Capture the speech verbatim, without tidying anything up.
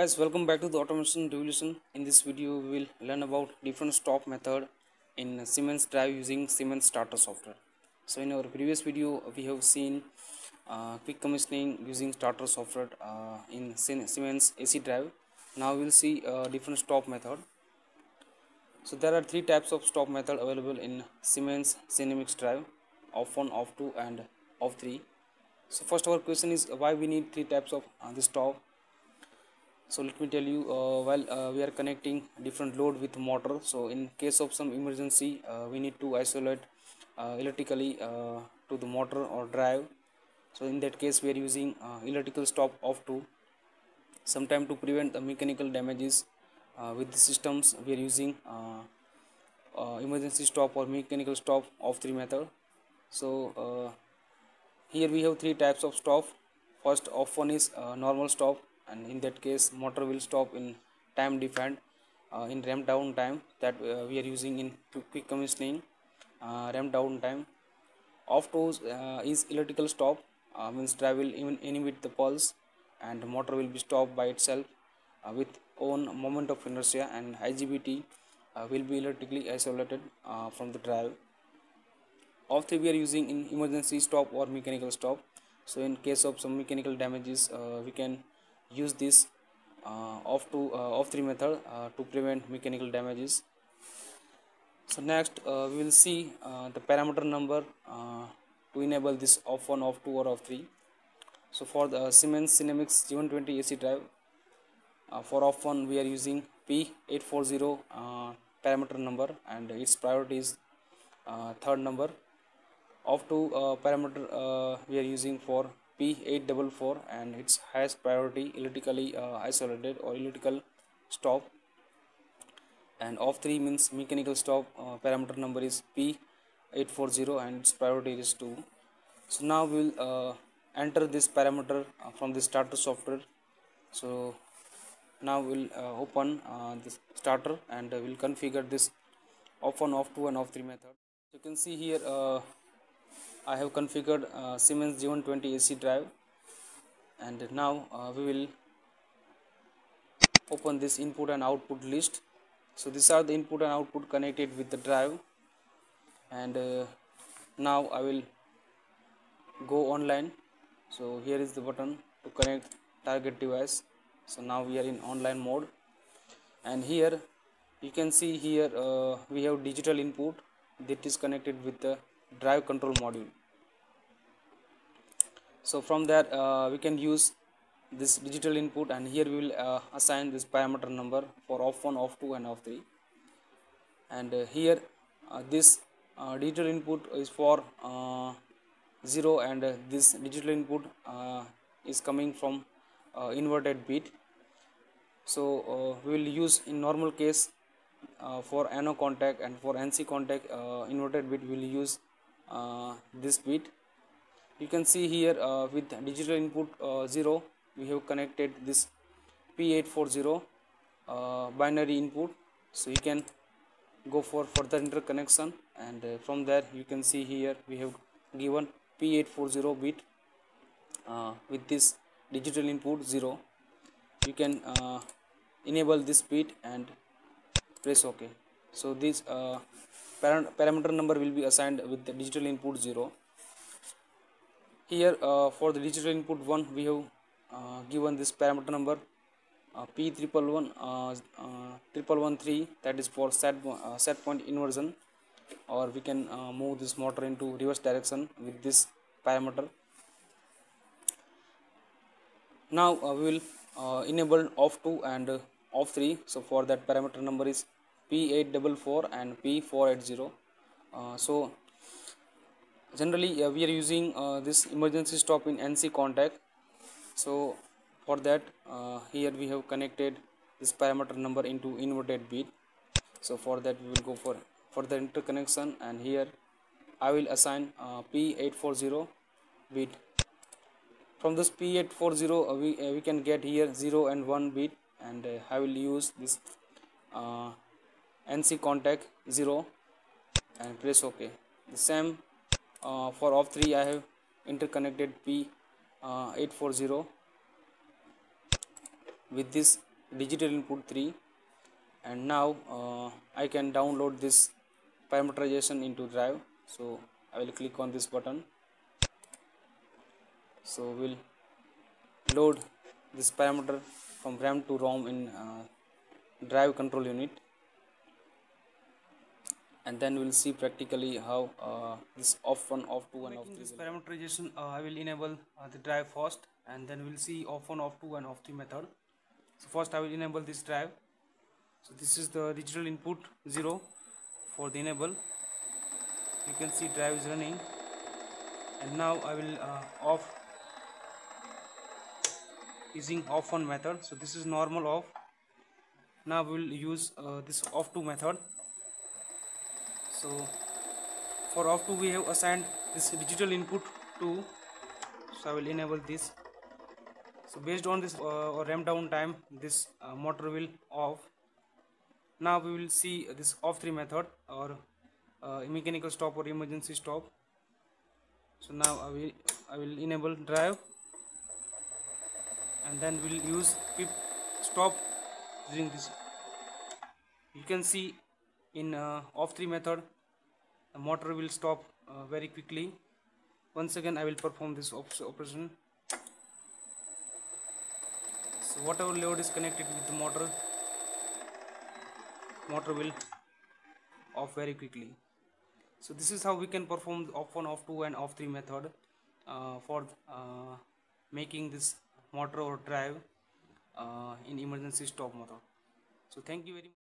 guys, welcome back to the Automation Revolution. In this video we will learn about different stop method in Siemens drive using Siemens starter software. So in our previous video we have seen uh, quick commissioning using starter software uh, in Siemens A C drive. Now we will see uh, different stop method. So there are three types of stop method available in Siemens Sinamics drive: O F F one, O F F two and O F F three. So first our question is why we need three types of uh, this stop. So let me tell you, uh, while uh, we are connecting different load with motor, so in case of some emergency uh, we need to isolate uh, electrically uh, to the motor or drive. So in that case we are using uh, electrical stop O F F two. Sometime to prevent the mechanical damages uh, with the systems we are using uh, uh, emergency stop or mechanical stop O F F three method. So uh, here we have three types of stop. First O F F one is uh, normal stop, and in that case motor will stop in time defined uh, in ramp down time that uh, we are using in quick commissioning uh, ramp down time. O F F two uh, is electrical stop, uh, means drive will even inhibit the pulse and motor will be stopped by itself uh, with own moment of inertia, and I G B T uh, will be electrically isolated uh, from the drive. O F F three we are using in emergency stop or mechanical stop. So in case of some mechanical damages uh, we can use this uh, O F F two, uh, O F F three method uh, to prevent mechanical damages. So next uh, we will see uh, the parameter number uh, to enable this O F F one, O F F two or O F F three. So for the Siemens Sinamics G one twenty A C drive, uh, for O F F one we are using P eight forty uh, parameter number, and its priority is uh, third number. O F F two uh, parameter uh, we are using for P eight forty-four, and its highest priority electrically uh, isolated or electrical stop. And O F F three means mechanical stop, uh, parameter number is P eight forty and its priority is two. So now we will uh, enter this parameter uh, from the starter software. So now we will uh, open uh, this starter and uh, we will configure this O F F one, O F F two and O F F three method. You can see here uh, I have configured uh, Siemens G one twenty A C drive, and now uh, we will open this input and output list. So these are the input and output connected with the drive, and uh, now I will go online. So here is the button to connect target device. So now we are in online mode, and here you can see here uh, we have digital input that is connected with the drive control module. So from that uh, we can use this digital input, and here we will uh, assign this parameter number for O F F one, O F F two and O F F three. And uh, here uh, this uh, digital input is for uh, zero, and uh, this digital input uh, is coming from uh, inverted bit. So uh, we will use in normal case uh, for N O contact and for N C contact uh, inverted bit we will use Uh, this bit. You can see here uh, with digital input uh, zero we have connected this P eight forty uh, binary input. So you can go for further interconnection, and uh, from there you can see here we have given P eight forty bit uh, with this digital input zero. You can uh, enable this bit and press OK. So this uh, parameter number will be assigned with the digital input zero. Here uh, for the digital input one we have uh, given this parameter number uh, P eleven thirteen, that is for set, uh, set point inversion, or we can uh, move this motor into reverse direction with this parameter. Now uh, we will uh, enable O F F two and uh, O F F three. So for that parameter number is P eight forty-four and P four eighty. Uh, so generally uh, we are using uh, this emergency stop in N C contact. So for that uh, here we have connected this parameter number into inverted bit. So for that we will go for further interconnection, and here I will assign uh, P eight forty bit. From this P eight forty uh, we, uh, we can get here zero and one bit, and uh, I will use this uh, N C contact zero and press OK. The same uh, for O F F three I have interconnected P eight forty uh, with this digital input three, and now uh, I can download this parameterization into drive. So I will click on this button. So we'll load this parameter from RAM to ROM in uh, drive control unit, and then we'll see practically how uh, this off one, off two and off three. This parameterization uh, I will enable uh, the drive first, and then we'll see off one, off two and off three method. So first I will enable this drive. So this is the digital input zero for the enable. You can see drive is running, and now I will uh, off using off one method. So this is normal off. Now we will use uh, this off two method. So for off two we have assigned this digital input to, so I will enable this. So based on this uh, RAM down time, this uh, motor will off. Now we will see this off three method, or uh, mechanical stop or emergency stop. So now I will I will enable drive, and then we'll use pip stop using this. You can see in uh, off three method the motor will stop uh, very quickly. Once again I will perform this operation. So whatever load is connected with the motor, motor will off very quickly. So this is how we can perform the off one, off two and off three method uh, for uh, making this motor or drive uh, in emergency stop method. So thank you very much.